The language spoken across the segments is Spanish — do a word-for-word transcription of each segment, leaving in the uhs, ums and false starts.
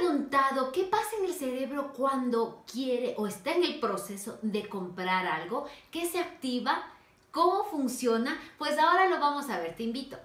preguntado qué pasa en el cerebro cuando quiere o está en el proceso de comprar algo? ¿Qué se activa? ¿Cómo funciona? Pues ahora lo vamos a ver, te invito.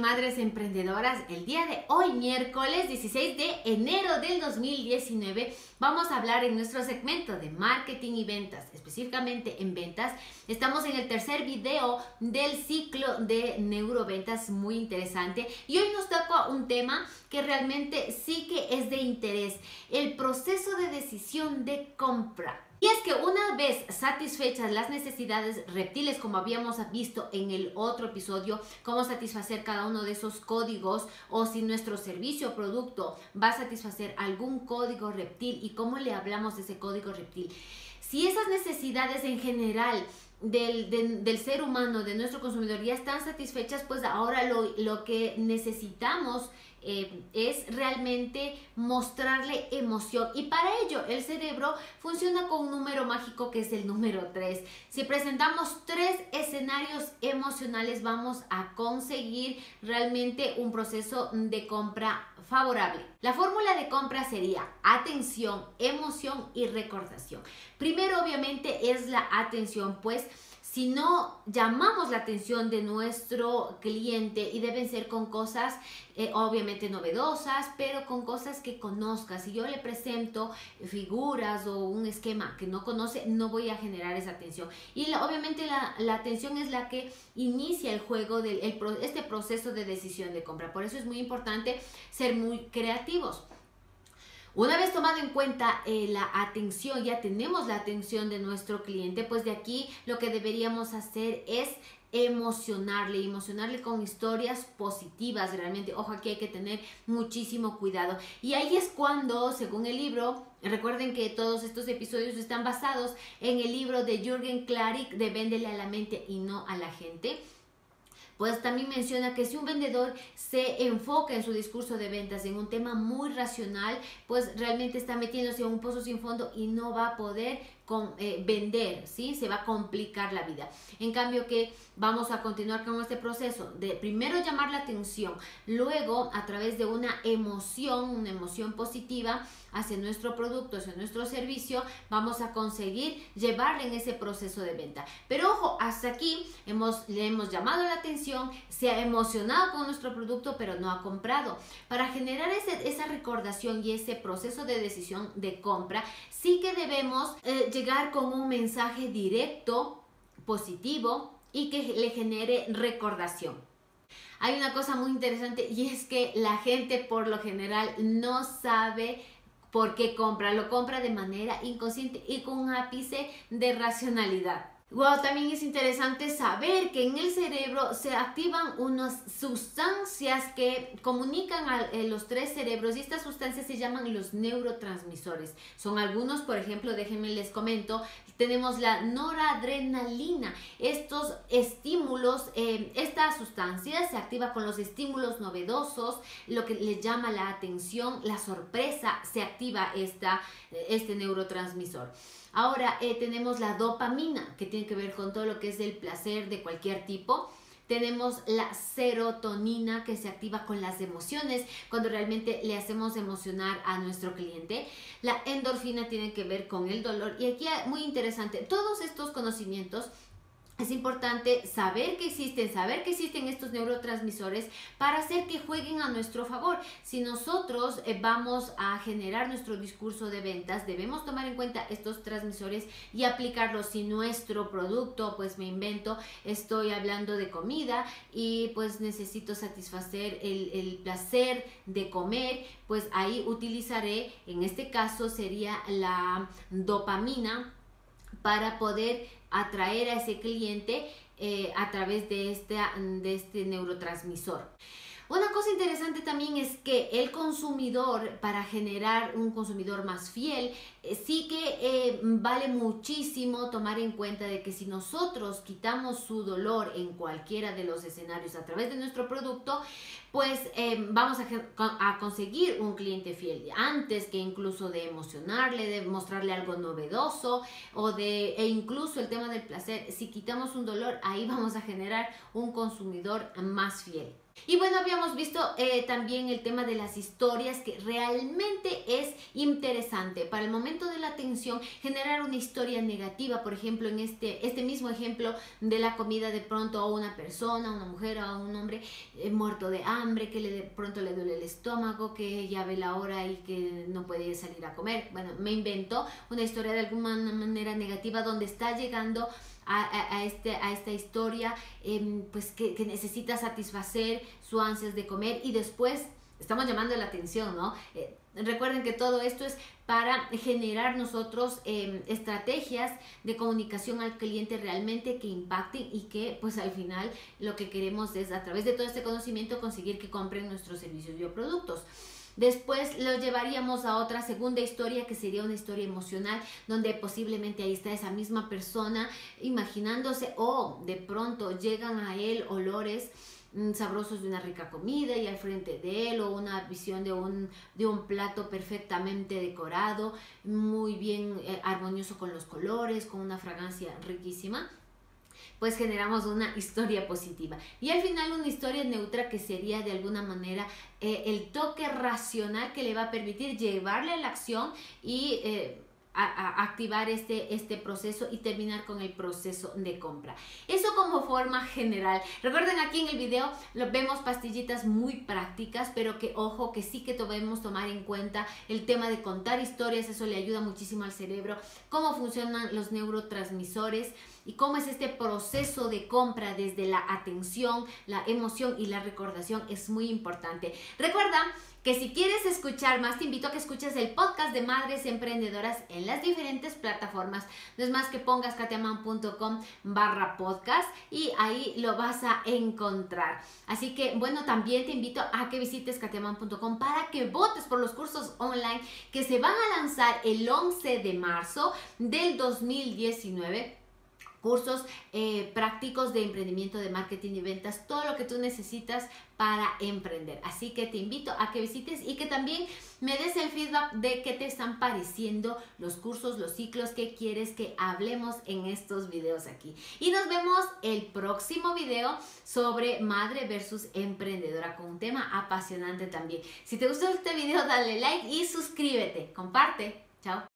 Madres Emprendedoras, el día de hoy, miércoles dieciséis de enero del dos mil diecinueve, vamos a hablar en nuestro segmento de marketing y ventas, específicamente en ventas. Estamos en el tercer video del ciclo de neuroventas, muy interesante, y hoy nos toca un tema que realmente sí que es de interés: el proceso de decisión de compra. Y es que una vez satisfechas las necesidades reptiles, como habíamos visto en el otro episodio, cómo satisfacer cada uno de esos códigos, o si nuestro servicio o producto va a satisfacer algún código reptil y cómo le hablamos de ese código reptil. Si esas necesidades en general del, de, del ser humano, de nuestro consumidor, ya están satisfechas, pues ahora lo, lo que necesitamos Eh, es realmente mostrarle emoción, y para ello el cerebro funciona con un número mágico que es el número tres. Si presentamos tres escenarios emocionales, vamos a conseguir realmente un proceso de compra favorable. La fórmula de compra sería atención, emoción y recordación. Primero, obviamente, es la atención, pues si no llamamos la atención de nuestro cliente, y deben ser con cosas eh, obviamente novedosas, pero con cosas que conozca. Si yo le presento figuras o un esquema que no conoce, no voy a generar esa atención. Y la, obviamente la, la atención es la que inicia el juego de el, este proceso de decisión de compra. Por eso es muy importante ser muy creativos. Una vez tomado en cuenta eh, la atención, ya tenemos la atención de nuestro cliente, pues de aquí lo que deberíamos hacer es emocionarle, emocionarle con historias positivas realmente. Ojo, aquí hay que tener muchísimo cuidado. Y ahí es cuando, según el libro, recuerden que todos estos episodios están basados en el libro de Jürgen Klarik de Véndele a la Mente y No a la Gente, pues también menciona que si un vendedor se enfoca en su discurso de ventas en un tema muy racional, pues realmente está metiéndose en un pozo sin fondo y no va a poder con, eh, vender, ¿sí? Se va a complicar la vida. En cambio, que vamos a continuar con este proceso de primero llamar la atención, luego a través de una emoción, una emoción positiva hacia nuestro producto, hacia nuestro servicio, vamos a conseguir llevarle en ese proceso de venta. Pero ojo, hasta aquí hemos, le hemos llamado la atención, se ha emocionado con nuestro producto, pero no ha comprado. Para generar ese, esa recordación y ese proceso de decisión de compra, sí que debemos eh, llegar con un mensaje directo, positivo, y que le genere recordación. Hay una cosa muy interesante, y es que la gente por lo general no sabe por qué compra, lo compra de manera inconsciente y con un ápice de racionalidad. Wow, también es interesante saber que en el cerebro se activan unas sustancias que comunican a los tres cerebros, y estas sustancias se llaman los neurotransmisores. Son algunos, por ejemplo, déjenme les comento, tenemos la noradrenalina. Estos estímulos, eh, esta sustancia se activa con los estímulos novedosos, lo que le llama la atención, la sorpresa, se activa esta, este neurotransmisor. Ahora eh, tenemos la dopamina, que tiene que ver con todo lo que es el placer de cualquier tipo. Tenemos la serotonina, que se activa con las emociones, cuando realmente le hacemos emocionar a nuestro cliente. La endorfina tiene que ver con el dolor. Y aquí muy interesante, todos estos conocimientos es importante saber que existen, saber que existen estos neurotransmisores para hacer que jueguen a nuestro favor. Si nosotros vamos a generar nuestro discurso de ventas, debemos tomar en cuenta estos transmisores y aplicarlos. Si nuestro producto, pues me invento, estoy hablando de comida y pues necesito satisfacer el, el placer de comer, pues ahí utilizaré, en este caso sería la dopamina, para poder atraer a ese cliente eh, a través de, esta, de este neurotransmisor. Una cosa interesante también es que el consumidor, para generar un consumidor más fiel, sí que eh, vale muchísimo tomar en cuenta de que si nosotros quitamos su dolor en cualquiera de los escenarios a través de nuestro producto, pues eh, vamos a, a conseguir un cliente fiel antes que incluso de emocionarle, de mostrarle algo novedoso o de, e incluso el tema del placer. Si quitamos un dolor, ahí vamos a generar un consumidor más fiel. Y bueno, habíamos visto eh, también el tema de las historias, que realmente es interesante para el momento de la atención generar una historia negativa. Por ejemplo, en este, este mismo ejemplo de la comida, de pronto a una persona, una mujer o un hombre eh, muerto de hambre, que le, de pronto le duele el estómago, que ya ve la hora y que no puede salir a comer. Bueno, me inventó una historia de alguna manera negativa donde está llegando A, a, este, a esta historia eh, pues que, que necesita satisfacer su ansias de comer, y después estamos llamando la atención, ¿no? Eh, recuerden que todo esto es para generar nosotros eh, estrategias de comunicación al cliente realmente que impacten y que pues al final lo que queremos es, a través de todo este conocimiento, conseguir que compren nuestros servicios y productos. Después lo llevaríamos a otra segunda historia, que sería una historia emocional, donde posiblemente ahí está esa misma persona imaginándose, o oh, de pronto llegan a él olores sabrosos de una rica comida y al frente de él, o una visión de un, de un plato perfectamente decorado, muy bien eh, armonioso con los colores, con una fragancia riquísima. Pues generamos una historia positiva. Y al final una historia neutra, que sería de alguna manera eh, el toque racional que le va a permitir llevarle a la acción y eh, a, a activar este, este proceso y terminar con el proceso de compra. Eso como forma general. Recuerden, aquí en el video lo vemos pastillitas muy prácticas, pero que ojo, que sí que debemos tomar en cuenta el tema de contar historias. Eso le ayuda muchísimo al cerebro, cómo funcionan los neurotransmisores y cómo es este proceso de compra desde la atención, la emoción y la recordación. Es muy importante. Recuerda que si quieres escuchar más, te invito a que escuches el podcast de Madres Emprendedoras en las diferentes plataformas. No es más que pongas katiaman punto com barra podcast y ahí lo vas a encontrar. Así que bueno, también te invito a que visites katiaman punto com para que votes por los cursos online que se van a lanzar el once de marzo del dos mil diecinueve. Cursos eh, prácticos de emprendimiento, de marketing y ventas, todo lo que tú necesitas para emprender. Así que te invito a que visites y que también me des el feedback de qué te están pareciendo los cursos, los ciclos, que quieres que hablemos en estos videos aquí. Y nos vemos el próximo video sobre madre versus emprendedora, con un tema apasionante también. Si te gustó este video, dale like y suscríbete. Comparte. Chao.